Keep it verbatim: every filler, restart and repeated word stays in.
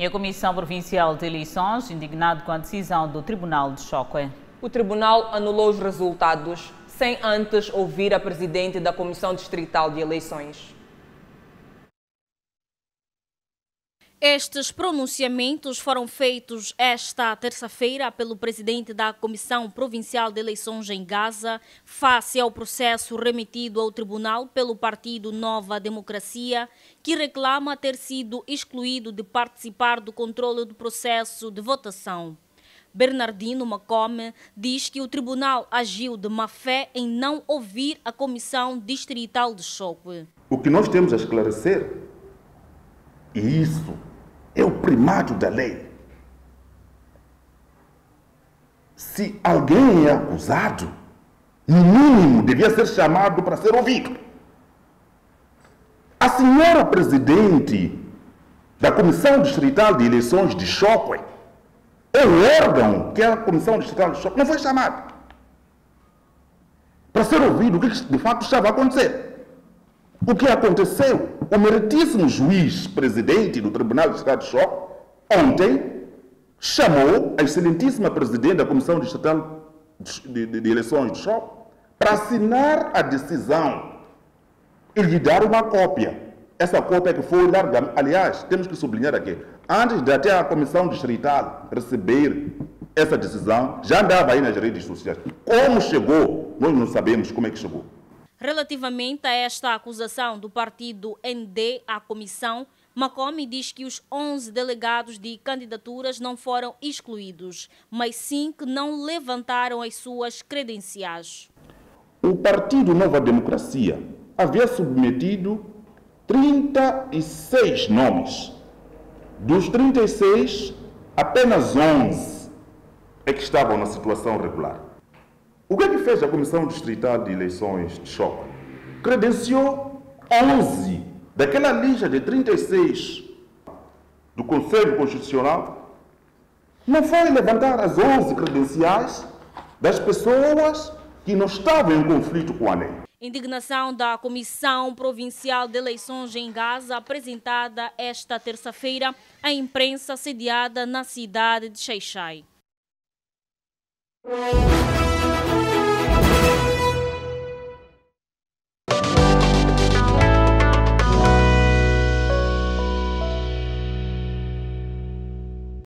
E a Comissão Provincial de Eleições, indignado com a decisão do Tribunal de Chókwè. O Tribunal anulou os resultados sem antes ouvir a presidente da Comissão Distrital de Eleições. Estes pronunciamentos foram feitos esta terça-feira pelo presidente da Comissão Provincial de Eleições em Gaza, face ao processo remetido ao tribunal pelo Partido Nova Democracia, que reclama ter sido excluído de participar do controle do processo de votação. Bernardino Macome diz que o tribunal agiu de má fé em não ouvir a Comissão Distrital de Chókwè. O que nós temos a esclarecer, e isso é o primado da lei. Se alguém é acusado, no mínimo devia ser chamado para ser ouvido. A senhora presidente da Comissão Distrital de Eleições de Chókwè, é o órgão que é a Comissão Distrital de Chókwè, não foi chamada para ser ouvido o que de fato estava a acontecer. O que aconteceu? O meritíssimo juiz presidente do Tribunal Distrital de Chókwè, ontem, chamou a excelentíssima presidente da Comissão Distrital de, de, de Eleições de Chókwè para assinar a decisão e lhe dar uma cópia. Essa cópia que foi larga. Aliás, temos que sublinhar aqui, antes de até a Comissão Distrital receber essa decisão, já andava aí nas redes sociais. Como chegou? Nós não sabemos como é que chegou. Relativamente a esta acusação do partido N D à comissão, Macome diz que os onze delegados de candidaturas não foram excluídos, mas sim que não levantaram as suas credenciais. O Partido Nova Democracia havia submetido trinta e seis nomes. Dos trinta e seis, apenas onze é que estavam na situação regular. O que é que fez a Comissão Distrital de Eleições de Chókwè? Credenciou onze daquela lista de trinta e seis do Conselho Constitucional. Não foi levantar as onze credenciais das pessoas que não estavam em conflito com a lei. Indignação da Comissão Provincial de Eleições em Gaza, apresentada esta terça-feira à imprensa sediada na cidade de Xai-Xai.